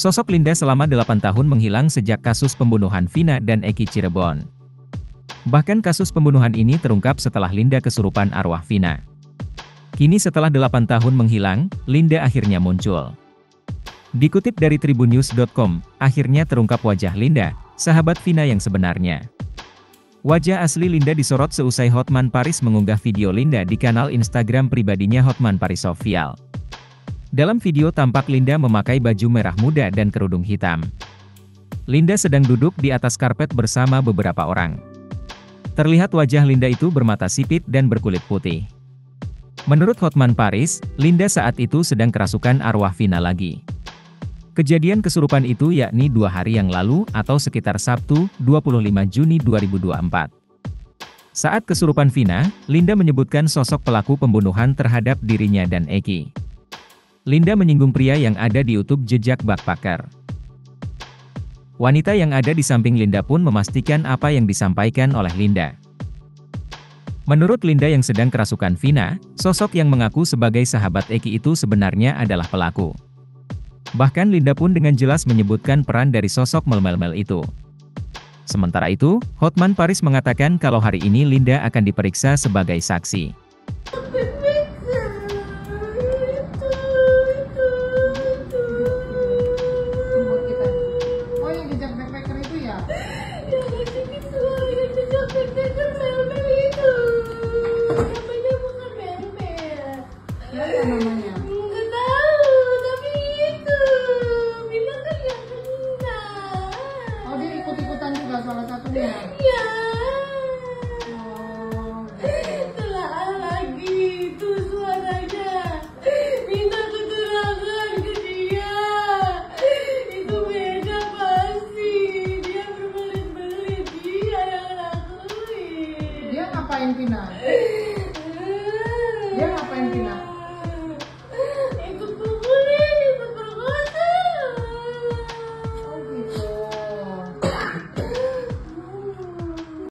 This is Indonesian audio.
Sosok Linda selama 8 tahun menghilang sejak kasus pembunuhan Vina dan Eki Cirebon. Bahkan kasus pembunuhan ini terungkap setelah Linda kesurupan arwah Vina. Kini setelah 8 tahun menghilang, Linda akhirnya muncul. Dikutip dari tribunews.com, akhirnya terungkap wajah Linda, sahabat Vina yang sebenarnya. Wajah asli Linda disorot seusai Hotman Paris mengunggah video Linda di kanal Instagram pribadinya Hotman Paris Official. Dalam video tampak Linda memakai baju merah muda dan kerudung hitam. Linda sedang duduk di atas karpet bersama beberapa orang. Terlihat wajah Linda itu bermata sipit dan berkulit putih. Menurut Hotman Paris, Linda saat itu sedang kerasukan arwah Vina lagi. Kejadian kesurupan itu yakni 2 hari yang lalu atau sekitar Sabtu, 25 Juni 2024. Saat kesurupan Vina, Linda menyebutkan sosok pelaku pembunuhan terhadap dirinya dan Eki. Linda menyinggung pria yang ada di YouTube jejak backpacker. Wanita yang ada di samping Linda pun memastikan apa yang disampaikan oleh Linda. Menurut Linda yang sedang kerasukan Vina, sosok yang mengaku sebagai sahabat Eki itu sebenarnya adalah pelaku. Bahkan Linda pun dengan jelas menyebutkan peran dari sosok mel-mel itu. Sementara itu, Hotman Paris mengatakan kalau hari ini Linda akan diperiksa sebagai saksi. Iya. Oh, telah lagi itu suaranya. Minta keterangan ke dia. Itu beda pasti. Dia berbelit-belit, dia yang lakuin. Dia ngapain Vina?